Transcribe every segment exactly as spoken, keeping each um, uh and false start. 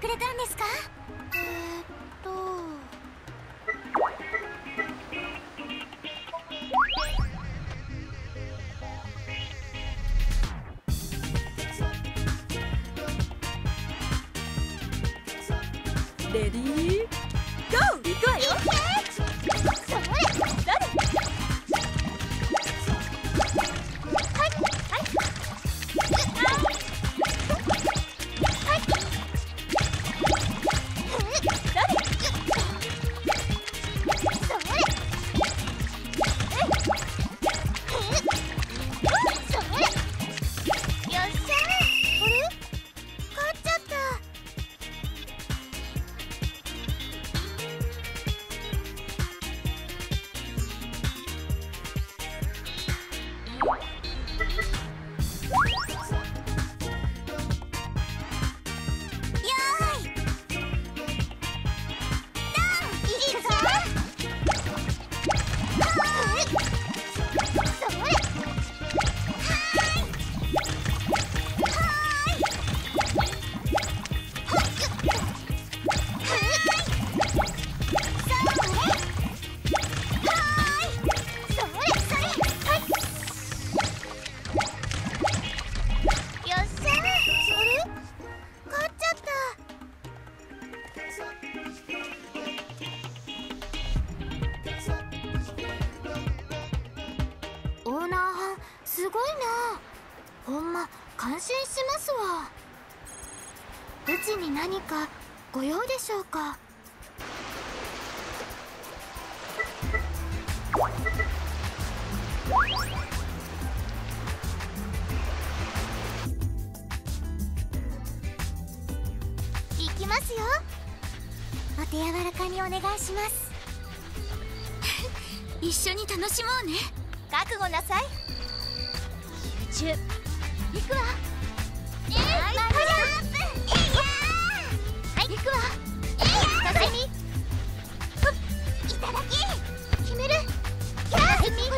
くれたんですか？えーっとレディーゴー！行くわよ。それ誰？お手柔らかにお願いします。一緒に楽しもうね。覚悟なさい。集中。行くわ。えー、マグラップ。いやー。はい、行くわ。えー、かすみ。いただき。決める。かすみ。よ。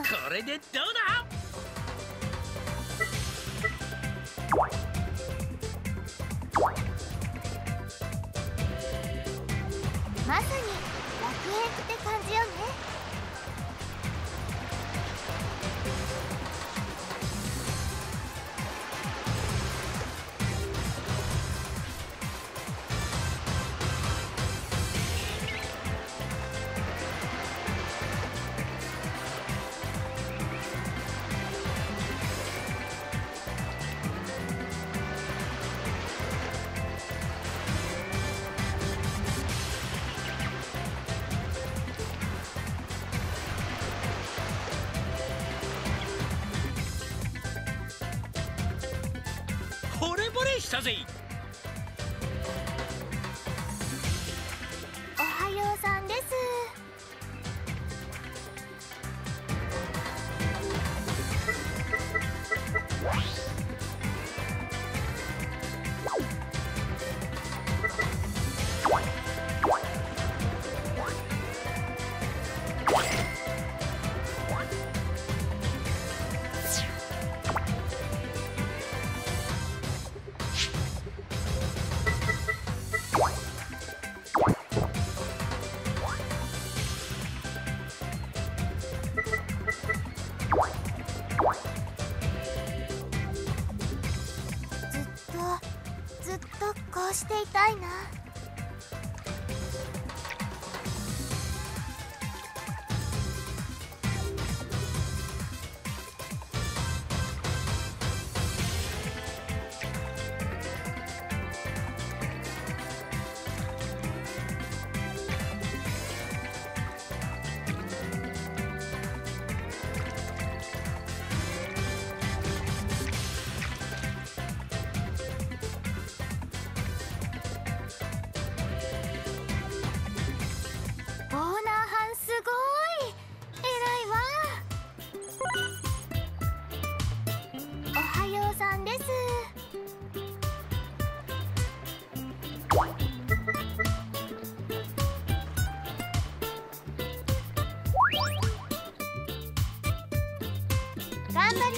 これでどうだ？まさに楽園って感じよね。惚れ惚れしたぜ。おはようさんです。こうしていたいな。頑張り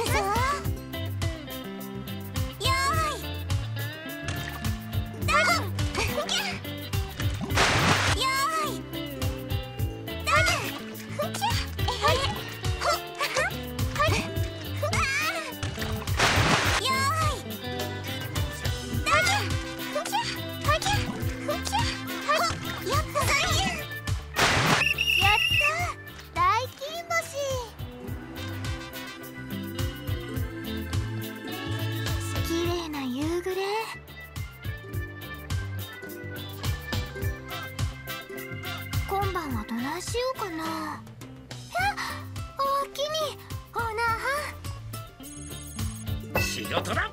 ます。しようかな。あ、おおきに、オーナー。仕事だ。